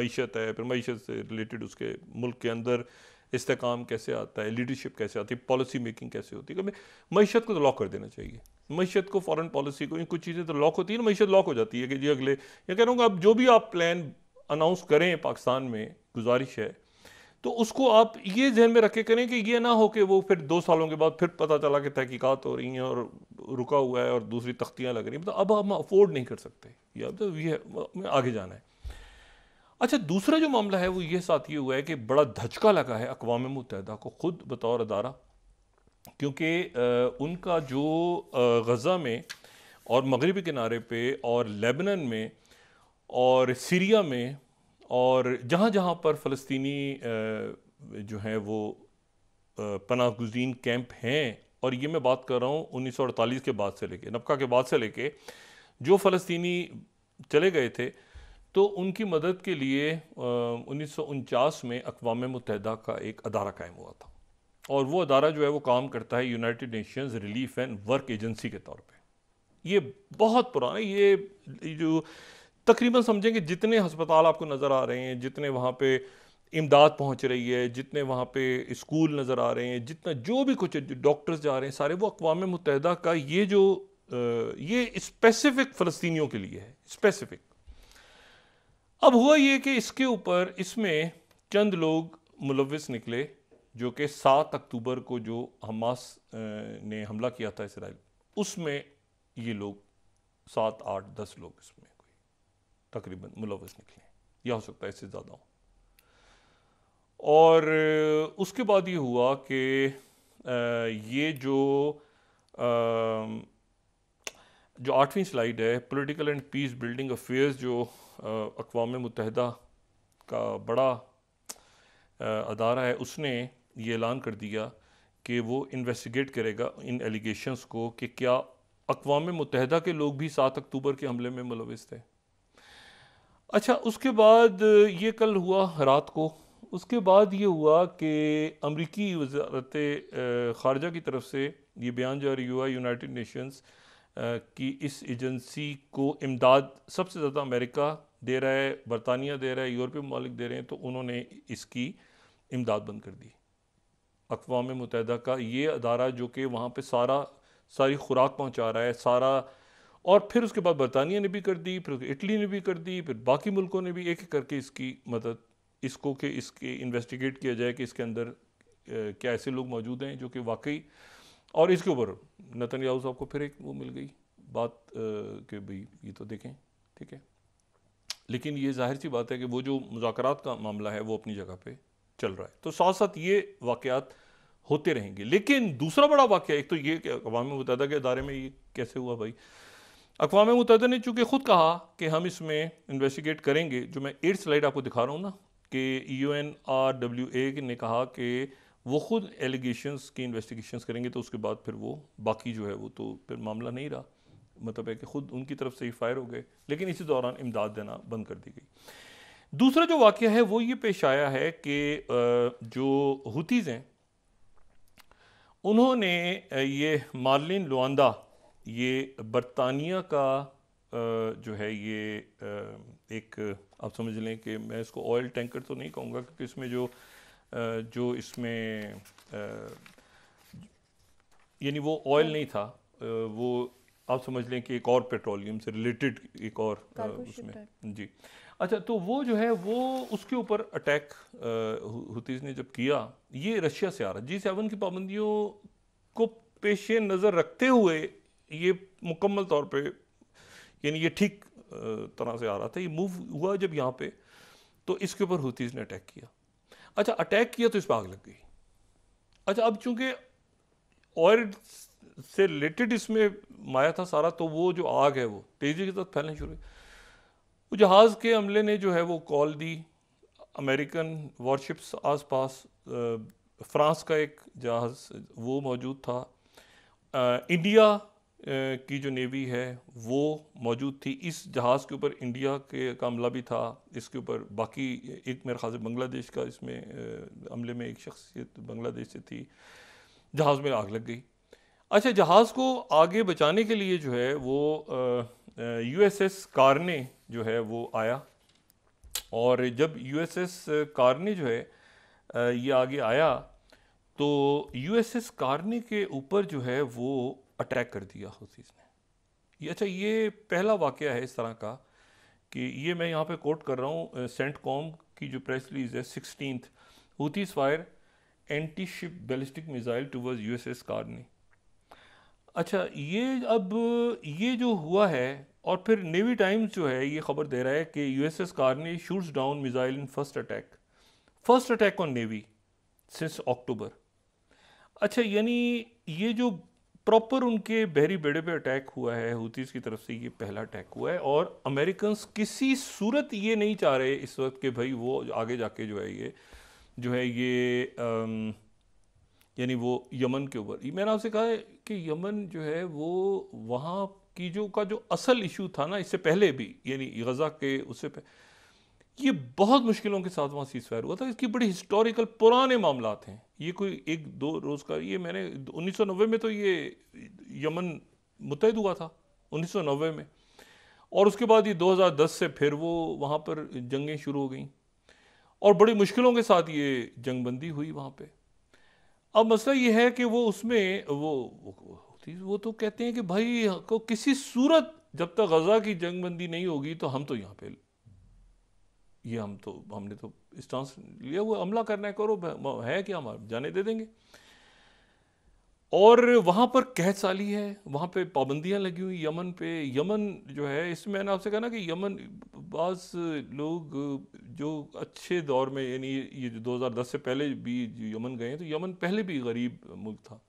मईशत है, फिर मईशत से रिलेटेड उसके मुल्क के अंदर इस्तेकाम कैसे आता है, लीडरशिप कैसे आती है, पॉलिसी मेकिंग कैसे होती है। मईशत को तो लॉक कर देना चाहिए, मईशत को, फॉरेन पॉलिसी को, इन कुछ चीज़ें तो लॉक होती है ना, मईशत लॉक हो जाती है कि जी अगले, या कह रहा हूँ अब जो भी आप प्लान अनाउंस करें पाकिस्तान में, गुजारिश है तो उसको आप ये जहन में रखे करें कि ये ना हो कि वो फिर दो सालों के बाद फिर पता चला कि तहकीकात हो रही हैं और रुका हुआ है और दूसरी तख्तियाँ लग रही हैं, मतलब अब हम अफोर्ड नहीं कर सकते, या अब तो ये आगे जाना है। अच्छा, दूसरा जो मामला है वो ये साथ ये हुआ है कि बड़ा धचका लगा है अक़वाम मुत्तहिदा को ख़ुद बतौर अदारा, क्योंकि उनका जो गज़ा में और मगरबी किनारे पे और लेबनन में और सीरिया में और जहाँ जहाँ पर फ़लस्तीनी जो हैं वो पनाह गुज़ीन कैंप हैं, और ये मैं बात कर रहा हूँ उन्नीस सौ अड़तालीस के बाद से लेके, नबका के बाद से लेके जो फ़लस्तीनी चले गए थे, तो उनकी मदद के लिए उन्नीस सौ उनचास में अक़वाम मुत्तहिदा का एक अदारा कायम हुआ था, और वो अदारा जो है वो काम करता है United Nations relief and work agency के तौर पे। ये बहुत पुराना, ये जो तकरीबन समझें कि जितने हस्पताल आपको नज़र आ रहे हैं, जितने वहाँ पे इमदाद पहुँच रही है, जितने वहाँ पे स्कूल नज़र आ रहे हैं, जितना जो भी कुछ डॉक्टर्स जा रहे हैं, सारे वो अक़वाम मुत्तहिदा का ये जो ये स्पेसिफिक फ़लस्तीनियों के लिए है, स्पेसिफिक। अब हुआ ये कि इसके ऊपर इसमें चंद लोग मुलविस निकले जो कि सात अक्टूबर को जो हमास ने हमला किया था इसराइल, उसमें ये लोग सात आठ दस लोग इसमें कोई तकरीबन मुलविस निकले, या हो सकता है इससे ज़्यादा हो। और उसके बाद ये हुआ कि ये जो जो आठवीं स्लाइड है, political and peace building affairs, जो अक़वाम मुत्तहिदा का बड़ा अदारा है, उसने ये ऐलान कर दिया कि वो इन्वेस्टिगेट करेगा इन एलिगेशंस को कि क्या अक़वाम मुत्तहिदा के लोग भी सात अक्टूबर के हमले में मुलविस थे। अच्छा, उसके बाद ये कल हुआ रात को। उसके बाद ये हुआ कि अमरीकी वजारत ख़ारजा की तरफ से ये बयान जारी हुआ, यूनाइटेड नेशंस की इस एजेंसी को इमदाद सबसे ज़्यादा अमेरिका दे रहा है, बरतानिया दे रहा है, यूरोपीय ममालिक दे रहे हैं, तो उन्होंने इसकी इमदाद बंद कर दी। अक़वाम मुत्तहिदा का ये अदारा जो कि वहाँ पर सारा सारी खुराक पहुँचा रहा है सारा, और फिर उसके बाद बरतानिया ने भी कर दी, फिर इटली ने भी कर दी, फिर बाकी मुल्कों ने भी एक एक करके इसकी मदद, इसको कि इसके इन्वेस्टिगेट किया जाए कि इसके अंदर क्या ऐसे लोग मौजूद हैं जो कि वाकई। और इसके ऊपर नेतन्याहू साहब को फिर एक वो मिल गई बात कि भाई ये तो देखें, ठीक है, लेकिन ये जाहिर सी बात है कि वो जो मुज़ाकरात का मामला है वो अपनी जगह पे चल रहा है। तो साथ साथ ये वाक़यात होते रहेंगे। लेकिन दूसरा बड़ा वाक़या, एक तो ये कि अक़वाम मुत्तहिदा के अदारे में ये कैसे हुआ भाई, अक़वाम मुत्तहिदा ने चूँकि ख़ुद कहा कि हम इसमें इन्वेस्टिगेट करेंगे, जो मैं एट स्लाइड आपको दिखा रहा हूँ ना, कि यू एन आर डब्ल्यू ए ने कहा कि वो ख़ुद एलिगेशंस की इन्वेस्टिगेशंस करेंगे, तो उसके बाद फिर वो बाकी जो है वो तो फिर मामला नहीं रहा, मतलब है कि ख़ुद उनकी तरफ से ही फायर हो गए, लेकिन इसी दौरान इमदाद देना बंद कर दी गई। दूसरा जो वाक़या है वो ये पेश आया है कि जो हुतीज़ हैं उन्होंने ये मार्लिन लुआंदा, ये बरतानिया का जो है ये एक, आप समझ लें कि मैं इसको ऑयल टैंकर तो नहीं कहूँगा क्योंकि इसमें जो जो इसमें यानी वो ऑयल नहीं था, वो आप समझ लें कि एक और पेट्रोलियम से रिलेटेड एक और उसमें जी। अच्छा, तो वो जो है वो उसके ऊपर अटैक हुतीज़ ने जब किया, ये रशिया से आ रहा, जी सेवन की पाबंदियों को पेश नज़र रखते हुए ये मुकम्मल तौर पे यानी ये ठीक तरह से आ रहा था, ये मूव हुआ जब यहाँ पे, तो इसके ऊपर हुतीज़ ने अटैक किया। अच्छा, अटैक किया तो इस पर आग लग गई। अच्छा, अब चूंकि ऑयल से रिलेटेड इसमें माया था सारा, तो वो जो आग है वो तेज़ी के साथ फैलने शुरू हुई। वो जहाज़ के हमले ने जो है वो कॉल दी, अमेरिकन वॉरशिप्स आसपास, फ्रांस का एक जहाज़ वो मौजूद था, आ, इंडिया की जो नेवी है वो मौजूद थी, इस जहाज़ के ऊपर इंडिया के का हमला भी था, इसके ऊपर बाकी एक मेरे ख्याल से बांग्लादेश का इसमें हमले में एक शख्सियत बांग्लादेश से थी, जहाज़ में आग लग गई। अच्छा, जहाज़ को आगे बचाने के लिए जो है वो यूएसएस कार्नी जो है वो आया, और जब यूएसएस कार्नी जो है आ, ये आगे आया तो यूएसएस कार्नी के ऊपर जो है वो अटैक कर दिया हुतीज़ ने। ये अच्छा, ये पहला वाक़या है इस तरह का कि ये मैं यहाँ पे कोट कर रहा हूँ सेंट कॉम की जो प्रेस रिलीज़ है, sixteenth Houthis fire anti ship ballistic missile towards यूएसएस कार्नी। अच्छा, ये अब ये जो हुआ है, और फिर नेवी टाइम्स जो है ये ख़बर दे रहा है कि यूएसएस कार्नी shoots down missile in first attack, first attack on navy since October. अच्छा, यानी ये जो प्रॉपर उनके बहरी बेड़े पे अटैक हुआ है हुतीज़ की तरफ से, ये पहला अटैक हुआ है, और अमेरिकन्स किसी सूरत ये नहीं चाह रहे इस वक्त कि भाई वो आगे जाके जो है ये जो है ये यानी वो यमन के ऊपर, मैंने आपसे कहा है कि यमन जो है वो वहाँ की जो का जो असल इशू था ना इससे पहले भी, यानी गज़ा के उससे पहले ये बहुत मुश्किलों के साथ वहाँ सीज़फायर हुआ था, इसकी बड़ी हिस्टोरिकल पुराने मामलात हैं, ये कोई एक दो रोज़ का, ये मैंने उन्नीस सौ नब्बे में तो ये यमन मुत्तहद हुआ था उन्नीस सौ नब्बे में, और उसके बाद ये दो हज़ार दस से फिर वो वहाँ पर जंगें शुरू हो गई और बड़ी मुश्किलों के साथ ये जंगबंदी हुई वहाँ पे। अब मसला ये है कि वो उसमें वो वो तो कहते हैं कि भाई को किसी सूरत जब तक गजा की जंगबंदी नहीं होगी तो हम तो यहाँ पे ये हम तो हमने तो स्टांस लिया हुआ, हमला करना है करो, है कि हम जाने दे देंगे। और वहाँ पर कहत साली है, वहाँ पे पाबंदियाँ लगी हुई यमन पे, यमन जो है इसमें मैंने आपसे कहा ना कि यमन बास लोग जो अच्छे दौर में यानी ये जो दो हज़ार दस से पहले भी यमन गए हैं, तो यमन पहले भी गरीब मुल्क था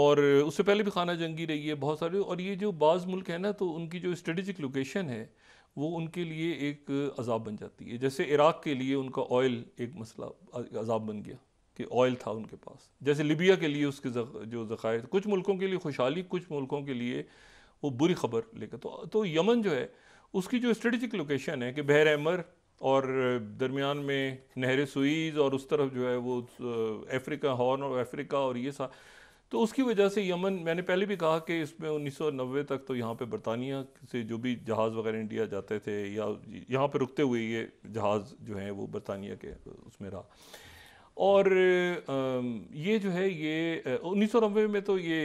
और उससे पहले भी खाना जंगी रही है बहुत सारे, और ये जो बाज़ मुल्क है ना तो उनकी जो स्ट्रेटेजिक लोकेशन है वो उनके लिए एक अजाब बन जाती है, जैसे इराक़ के लिए उनका ऑयल एक मसला अजाब बन गया कि ऑयल था उनके पास, जैसे लिबिया के लिए उसके जख, जो ज़ख़ायर, कुछ मुल्कों के लिए खुशहाली, कुछ मुल्कों के लिए वो बुरी खबर लेकर, तो तो यमन जो है उसकी जो स्ट्रेटिजिक लोकेशन है कि बहर अहमर और दरमियान में नहर सुईज़ और उस तरफ जो है वो अफ्रीका हॉर्न और अफ्रीका और ये सा, तो उसकी वजह से यमन, मैंने पहले भी कहा कि इसमें उन्नीस सौ नब्बे तक तो यहाँ पे बरतानिया से जो भी जहाज़ वगैरह इंडिया जाते थे या यहाँ पे रुकते हुए ये जहाज़ जो हैं वो बरतानिया के उसमें रहा। और ये जो है ये उन्नीस सौ नब्बे में तो ये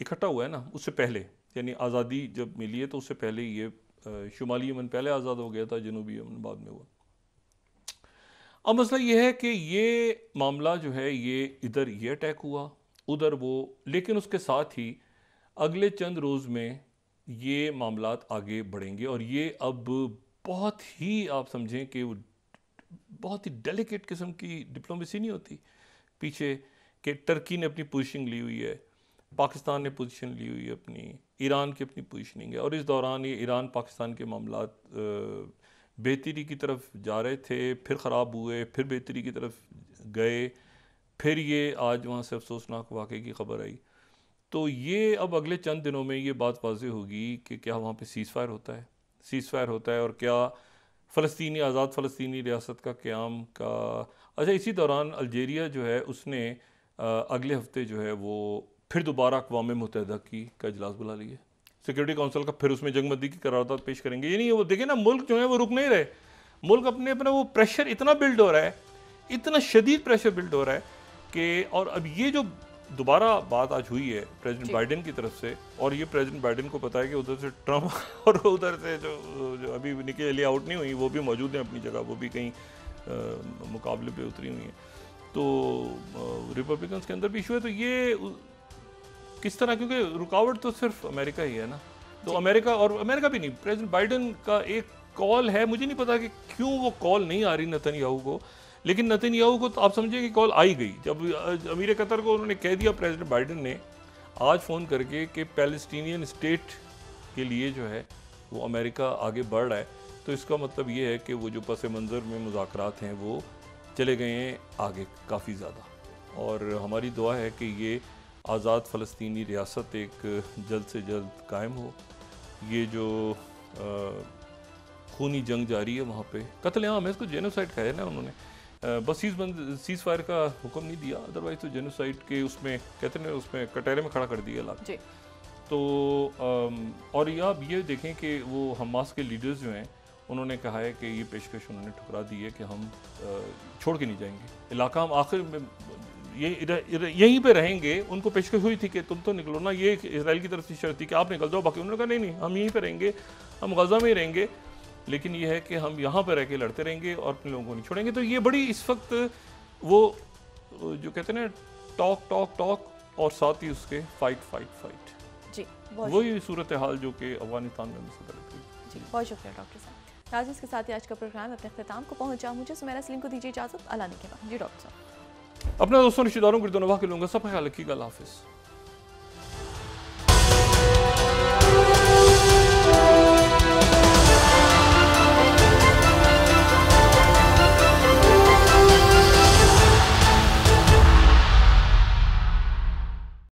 इकट्ठा हुआ है ना, उससे पहले यानी आज़ादी जब मिली है तो उससे पहले ये शुमाली यमन पहले आज़ाद हो गया था, जनूबी यमन बाद में हुआ। अब मसला ये है कि ये मामला जो है ये इधर ये अटैक हुआ उधर वो, लेकिन उसके साथ ही अगले चंद रोज़ में ये मामलात आगे बढ़ेंगे और ये अब बहुत ही आप समझें कि बहुत ही डेलिकेट किस्म की डिप्लोमेसी नहीं होती पीछे कि टर्की ने अपनी पोजीशन ली हुई है, पाकिस्तान ने पोजीशन ली हुई है अपनी, ईरान की अपनी पोजीशनिंग है। और इस दौरान ये ईरान पाकिस्तान के मामलात बेहतरी की तरफ जा रहे थे, फिर ख़राब हुए, फिर बेहतरी की तरफ गए, फिर ये आज वहाँ से अफसोसनाक वाक़े की ख़बर आई। तो ये अब अगले चंद दिनों में ये बात वाज़े होगी कि क्या वहाँ पे सीज़ फायर होता है, सीज़ फायर होता है और क्या फ़लस्तीनी आज़ाद फ़लस्तीनी रियासत का क़याम का। अच्छा, इसी दौरान अलजेरिया जो है उसने अगले हफ्ते जो है वो फिर दोबारा अक़वाम मुत्तहदा की का इजलास बुला लिया, सिक्योरिटी काउंसिल का, फिर उसमें जंगबंदी की करारदाद पेश करेंगे। ये नहीं वो देखें ना, मुल्क जो है वो रुक नहीं रहे, मुल्क अपने अपना वो प्रेशर इतना बिल्ड हो रहा है, इतना शदीद प्रेशर बिल्ड हो रहा है कि। और अब ये जो दोबारा बात आज हुई है प्रेजिडेंट बाइडन की तरफ से, और ये प्रेजिडेंट बाइडन को पता है कि उधर से ट्रम्प और उधर से जो जो अभी निकली आउट नहीं हुई वो भी मौजूद हैं अपनी जगह, वो भी कहीं आ, मुकाबले पे उतरी हुई हैं। तो रिपब्लिकन्स के अंदर भी इशू है, तो ये किस तरह, क्योंकि रुकावट तो सिर्फ अमेरिका ही है ना, तो अमेरिका, और अमेरिका भी नहीं, प्रेजिडेंट बाइडन का एक कॉल है, मुझे नहीं पता कि क्यों वो कॉल नहीं आ रही नेतन्याहू को, लेकिन नेतन्याहू को तो आप समझिए कि कॉल आई गई। जब अमीर कतर को उन्होंने कह दिया प्रेसिडेंट बाइडन ने आज फ़ोन करके कि पैलेस्टीनियन स्टेट के लिए जो है वो अमेरिका आगे बढ़ रहा है, तो इसका मतलब ये है कि वो जो पस मंज़र में मुज़ाकरात हैं वो चले गए हैं आगे काफ़ी ज़्यादा। और हमारी दुआ है कि ये आज़ाद फ़लस्तीनी रियासत एक जल्द से जल्द कायम हो। ये जो खूनी जंग जारी है वहाँ पर, कत्लेआम है, इसको जेनोसाइड कहा है ना उन्होंने, बस सीज़ बंद सीज़ फायर का हुक्म नहीं दिया, अदरवाइज तो जेनोसाइड के उसमें कहते हैं उसमें कटहरे में खड़ा कर दिया इलाके। तो और ये आप ये देखें कि वो हमास के लीडर्स जो हैं उन्होंने कहा है कि ये पेशकश उन्होंने ठुकरा दी है कि हम छोड़ के नहीं जाएंगे इलाका, हम आखिर में ये यहीं पे रहेंगे। उनको पेशकश हुई थी कि तुम तो निकलो ना, ये इसराइल की तरफ से शर्त थी कि आप निकल जाओ, बाकी उन्होंने कहा नहीं नहीं हम यहीं पर रहेंगे, हम गजा में ही रहेंगे, लेकिन यह है कि हम यहाँ पर रह के लड़ते रहेंगे और अपने लोगों को नहीं छोड़ेंगे। तो ये बड़ी इस वक्त वो जो कहते हैं ना टॉक टॉक टॉक और साथ ही उसके फाइट फाइट फाइट, जी वही सूरत हाल जो कि अफगानिस्तान में हमसे पहले थी। जी बहुत शुक्रिया डॉक्टर साहब। नाज़िम के साथ ही आज का प्रोग्राम अपने अख्ताम को पहुँचा, मुझे सुमेरा सलीम को दीजिए इजाज़त अलाने के बाद। जी डॉक्टर साहब, अपने दोस्तों रिश्तेदारों को लूँगा, सबका ख्याल रखिएगा, हाफिज़।